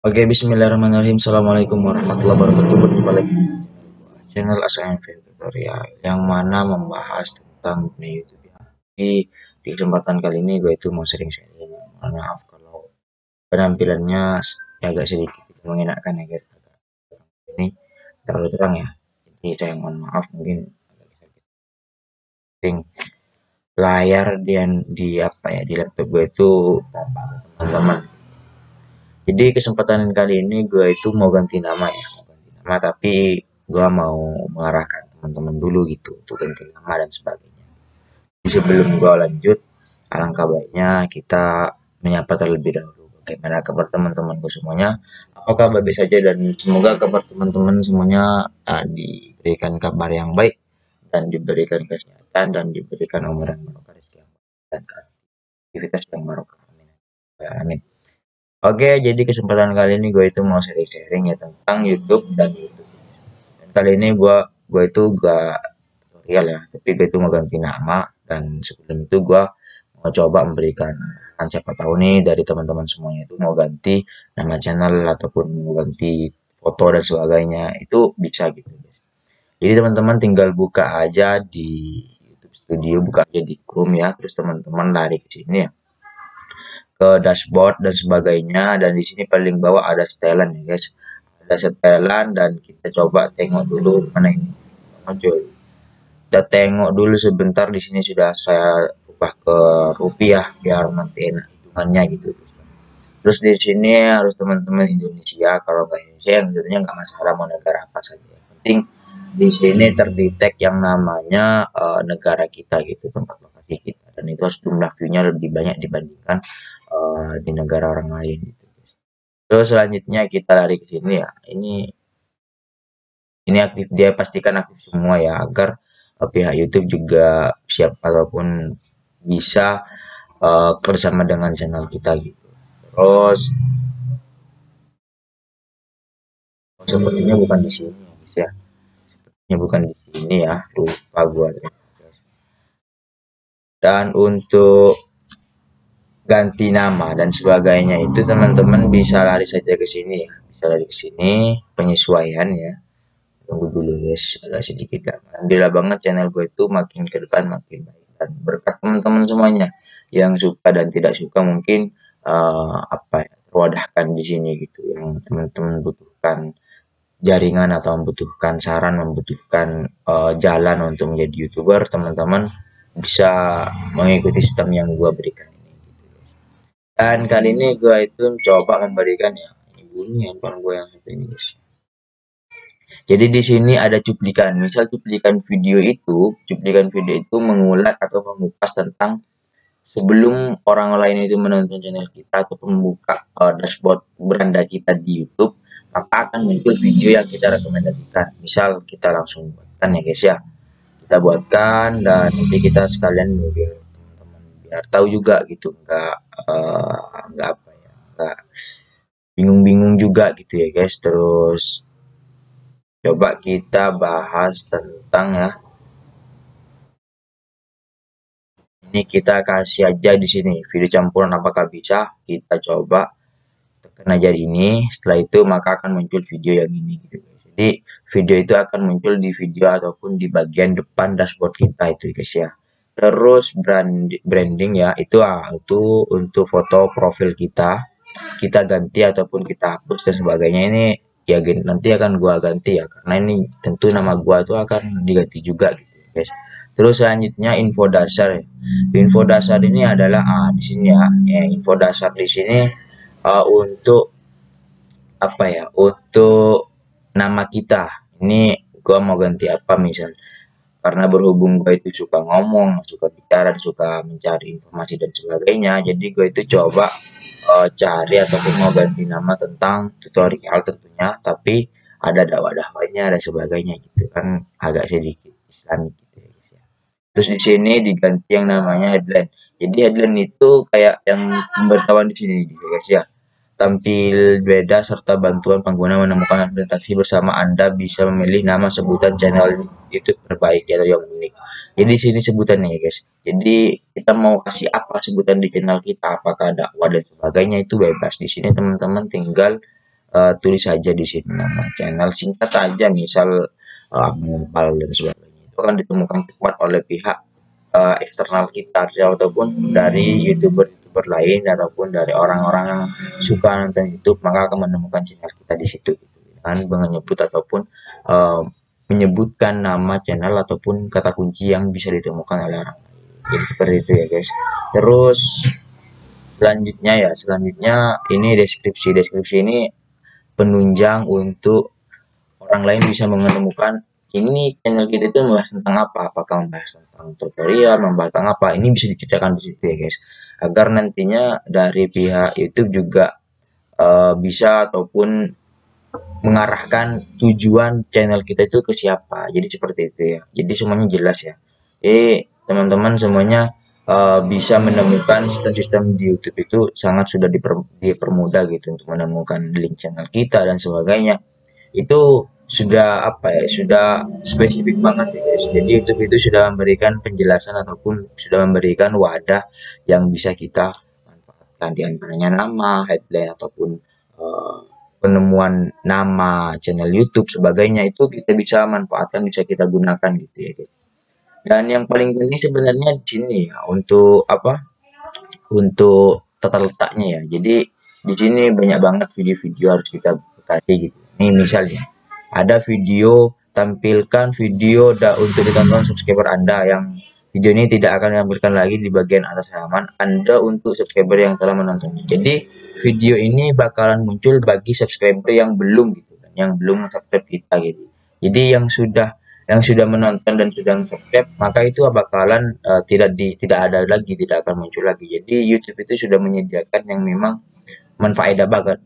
Oke, bismillahirrahmanirrahim. Assalamualaikum warahmatullahi wabarakatuh. Jumpa lagi channel ASMV Tutorial, yang mana membahas tentang dunia YouTube ya. Di kesempatan kali ini gue itu mau sharing. Mohon maaf kalau penampilannya agak sedikit mengenakan ya guys. Ini terlalu terang ya. Jadi saya mohon maaf, mungkin agak sedikit layar di laptop gue itu tampak teman-teman. Jadi kesempatan kali ini gue itu mau ganti nama ya, tapi gue mau mengarahkan teman-teman dulu gitu untuk ganti nama dan sebagainya. Jadi sebelum gue lanjut, alangkah baiknya kita menyapa terlebih dahulu. Bagaimana kabar teman-temanku semuanya? Apakah baik saja, dan semoga kabar teman-teman semuanya diberikan kabar yang baik dan diberikan kesehatan dan diberikan umur yang barokah, rezeki yang barokah, dan aktivitas yang barokah. Amin. Oke, jadi kesempatan kali ini gue itu mau sharing ya tentang YouTube dan YouTube. Dan kali ini gue itu gak tutorial ya, tapi gue itu mau ganti nama. Dan sebelum itu gue mau coba memberikan, siapa tahu nih dari teman-teman semuanya itu mau ganti nama channel ataupun mau ganti foto dan sebagainya, itu bisa gitu guys. Jadi teman-teman tinggal buka aja di YouTube Studio, buka aja di Chrome ya, terus teman-teman lari ke sini ya, ke dashboard dan sebagainya. Dan di sini paling bawah ada setelan ya guys, ada setelan, dan kita coba tengok dulu mana ini muncul. Kita tengok dulu sebentar, di sini sudah saya rubah ke rupiah biar nanti enak hitungannya gitu. Terus di sini harus teman-teman Indonesia, kalau nggak Indonesia yang tentunya nggak masalah mau negara apa saja, yang penting di sini terdetek yang namanya negara kita gitu, tempat lokasi kita, dan itu harus jumlah view-nya lebih banyak dibandingkan di negara orang lain gitu guys. Terus selanjutnya kita lari ke sini ya. Ini aktif, dia pastikan aktif semua ya, agar pihak YouTube juga siap ataupun bisa kerjasama dengan channel kita gitu. Terus sepertinya bukan di sini guys ya. Sepertinya bukan di sini ya. Lupa gua. Dan untuk ganti nama dan sebagainya itu teman-teman bisa lari saja ke sini ya, bisa lari ke sini penyesuaian ya. Tunggu dulu guys, agak sedikit kan. Alhamdulillah banget channel gue itu makin ke depan makin baik, dan berkat teman-teman semuanya yang suka dan tidak suka mungkin terwadahkan di sini gitu, yang teman-teman butuhkan jaringan atau membutuhkan saran, membutuhkan jalan untuk menjadi YouTuber, teman-teman bisa mengikuti sistem yang gue berikan. Dan kali ini gue itu coba memberikan ya, ini bunyi handphone gue yang satu ini guys. Jadi di sini ada cuplikan, misal cuplikan video itu mengulas atau mengupas tentang sebelum orang lain itu menonton channel kita atau membuka dashboard beranda kita di YouTube, maka akan muncul video yang kita rekomendasikan. Misal kita langsung buatkan ya guys ya, kita buatkan, dan nanti kita sekalian biar teman-teman biar tahu juga gitu, nggak bingung-bingung juga gitu ya guys. Terus coba kita bahas tentang ya, ini kita kasih aja di sini video campuran, apakah bisa kita coba tekan aja di ini. Setelah itu maka akan muncul video yang ini gitu guys. Jadi video itu akan muncul di video ataupun di bagian depan dashboard kita itu guys ya. Terus branding ya, itu untuk foto profil kita ganti ataupun kita hapus dan sebagainya. Ini ya nanti akan gua ganti ya, karena ini tentu nama gua itu akan diganti juga gitu guys. Terus selanjutnya info dasar ya. Info dasar ini adalah di sini ya, info dasar di sini untuk apa ya, untuk nama kita ini gua mau ganti apa misal. Karena berhubung gue itu suka ngomong, suka bicara, suka mencari informasi dan sebagainya, jadi gue itu coba cari ataupun mau ganti nama tentang tutorial tentunya, tapi ada dakwah-dakwahnya dan sebagainya gitu kan, agak sedikit Islamic gitu ya guys ya. Terus di sini diganti yang namanya headline. Jadi headline itu kayak yang pemberitahuan di sini gitu guys ya. Tampil beda serta bantuan pengguna menemukan redaksi bersama Anda bisa memilih nama sebutan channel YouTube terbaik atau yang unik. Jadi di sini sebutannya ya guys. Jadi kita mau kasih apa sebutan di channel kita, apakah dakwah dan sebagainya, itu bebas. Di sini teman-teman tinggal tulis saja di sini nama channel singkat aja, misal Abang Ngempal dan sebagainya. Itu akan ditemukan kuat oleh pihak eksternal kita ataupun dari youtuber lain ataupun dari orang-orang yang suka nonton YouTube, maka akan menemukan channel kita di situ gitu. Dan menyebut ataupun menyebutkan nama channel ataupun kata kunci yang bisa ditemukan oleh orang. Jadi seperti itu ya guys. Terus selanjutnya ini deskripsi ini penunjang untuk orang lain bisa menemukan ini channel kita itu membahas tentang apa, apakah membahas tentang tutorial, membahas tentang apa, ini bisa diceritakan di situ ya guys, agar nantinya dari pihak YouTube juga bisa ataupun mengarahkan tujuan channel kita itu ke siapa. Jadi seperti itu ya, jadi semuanya jelas ya. Jadi teman-teman semuanya bisa menemukan sistem-sistem di YouTube itu sangat sudah dipermudah gitu untuk menemukan link channel kita dan sebagainya. Itu sudah sudah spesifik banget ya guys. Jadi YouTube itu sudah memberikan penjelasan ataupun sudah memberikan wadah yang bisa kita manfaatkan, di antaranya nama, headline ataupun penemuan nama channel YouTube sebagainya, itu kita bisa manfaatkan, bisa kita gunakan gitu ya guys. Dan yang paling penting sebenarnya di sini ya, untuk untuk tata letaknya ya. Jadi di sini banyak banget video-video harus kita kasih gitu. Nih misalnya ada video, tampilkan video untuk ditonton subscriber Anda, yang video ini tidak akan ditampilkan lagi di bagian atas halaman Anda untuk subscriber yang telah menontonnya. Jadi video ini bakalan muncul bagi subscriber yang belum gitu kan, yang belum subscribe kita gitu. Jadi yang sudah menonton dan sudah subscribe, maka itu bakalan tidak akan muncul lagi. Jadi YouTube itu sudah menyediakan yang memang manfaedah banget,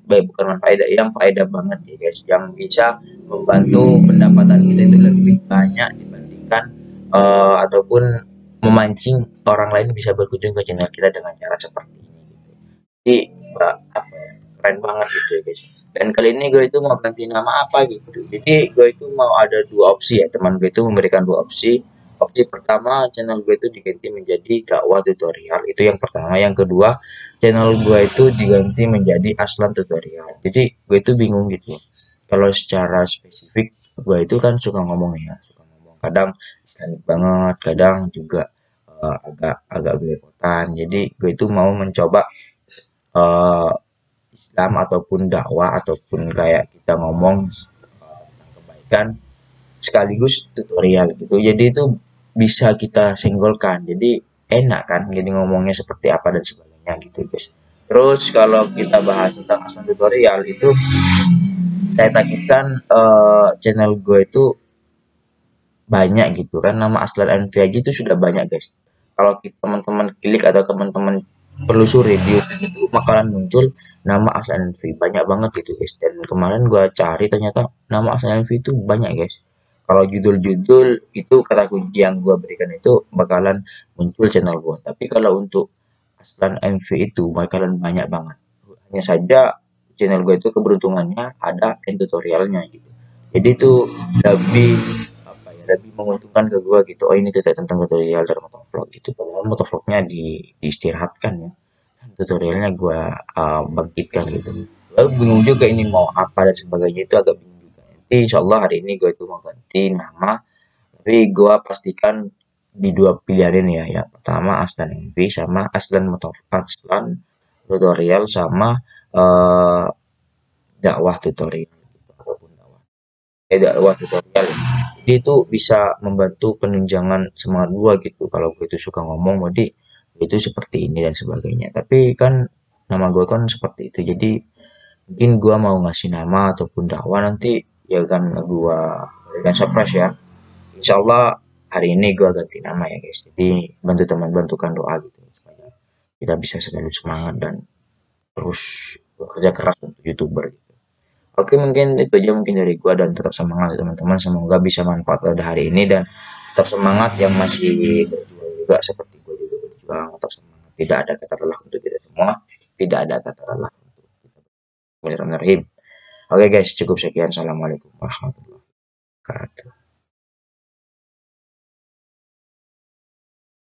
yang faedah banget ya guys, yang bisa membantu pendapatan kita itu lebih banyak dibandingkan ataupun memancing orang lain bisa berkunjung ke channel kita dengan cara seperti ini gitu. Jadi keren banget gitu ya guys. Dan kali ini gue itu mau ganti nama apa gitu. Jadi gue itu mau ada dua opsi ya, teman gue itu memberikan dua opsi. Opsi pertama, channel gue itu diganti menjadi Dakwah Tutorial, itu yang pertama. Yang kedua, channel gue itu diganti menjadi Aslan Tutorial. Jadi gue itu bingung gitu, kalau secara spesifik gue itu kan suka ngomong ya, kadang Islamic banget, kadang juga agak belepotan. Jadi gue itu mau mencoba Islam ataupun dakwah ataupun kayak kita ngomong kebaikan sekaligus tutorial gitu. Jadi itu bisa kita senggolkan, jadi enak kan, jadi ngomongnya seperti apa dan sebagainya gitu guys. Terus kalau kita bahas tentang Islam tutorial itu, saya takutkan channel gue itu banyak gitu kan, nama Aslan Anfiagi itu sudah banyak guys. Kalau teman-teman klik atau teman-teman pelusuri di YouTube itu bakalan muncul nama Aslan Anfiagi banyak banget gitu guys. Dan kemarin gua cari ternyata nama Aslan Anfiagi itu banyak guys. Kalau judul-judul itu kata kunci yang gua berikan itu bakalan muncul channel gua. Tapi kalau untuk Aslan Anfiagi itu bakalan banyak banget. Hanya saja channel gua itu keberuntungannya ada tutorialnya gitu. Jadi itu lebih menguntungkan ke gua gitu. Oh ini tentang tutorial dari motovlog gitu, padahal motovlognya diistirahatkan ya, tutorialnya gua bangkitkan gitu. Lalu bingung juga ini mau apa dan sebagainya, itu agak bingung juga. Nanti insyaallah hari ini gua itu mau ganti nama, tapi gua pastikan di dua pilihan ini ya, yang pertama Aslan MV sama Aslan motovlog, Aslan tutorial sama dakwah tutorial gitu, ataupun dakwah tutorial. Jadi itu bisa membantu penunjangan semangat gua gitu. Kalau gue itu suka ngomong, jadi itu seperti ini dan sebagainya. Tapi kan nama gue kan seperti itu. Jadi mungkin gua mau ngasih nama ataupun dakwah nanti ya kan, gua berikan surprise ya. Insyaallah hari ini gua ganti nama ya guys. Jadi bantu teman, bantukan doa gitu supaya kita bisa selalu semangat dan terus bekerja keras untuk YouTuber gitu. Oke, mungkin itu aja mungkin dari gua, dan tetap semangat teman-teman, semoga bisa manfaat pada hari ini, dan tetap semangat yang masih berjuang juga seperti gua juga berjuang, tetap semangat, tidak ada kata lelah untuk kita semua, tidak ada kata lelah untuk kita. Bismillahirrahmanirrahim. Oke guys, cukup sekian. Assalamualaikum warahmatullahi wabarakatuh.